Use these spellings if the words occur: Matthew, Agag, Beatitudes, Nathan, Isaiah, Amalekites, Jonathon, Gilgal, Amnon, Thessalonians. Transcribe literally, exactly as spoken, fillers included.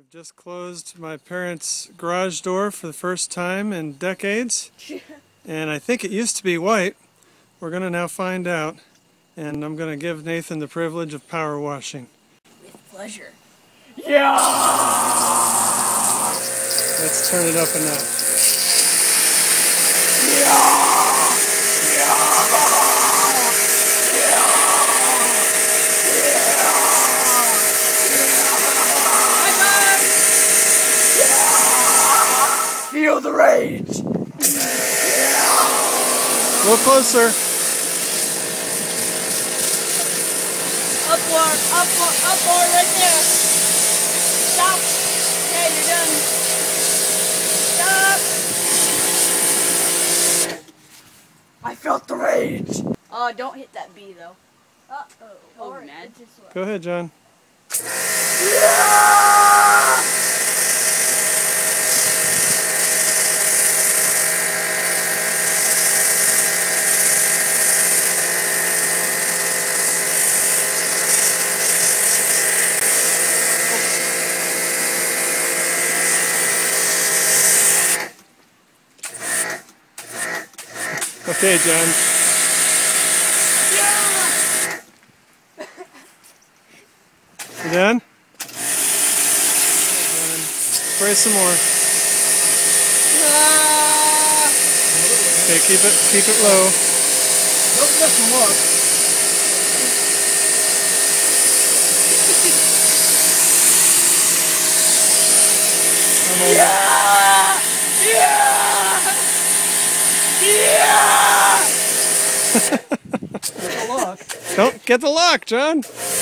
We've just closed my parents' garage door for the first time in decades, and I think it used to be white. We're going to now find out, and I'm going to give Nathan the privilege of power washing. With pleasure. Yeah! Let's turn it up a notch. Yeah! Feel the rage! Yeah. A little closer. Up one, up one, up one right there. Stop. Okay, you're done. Stop. I felt the rage. Oh, uh, don't hit that B though. Uh oh. Oh, right. Mad. Go ahead, John. Yeah! Okay, John. Yeah! You done? Spray some more. Ah! Okay, keep it keep it low. Don't let them walk. Yeah! Yeah! Yeah! Get the lock. Don't get the lock, John.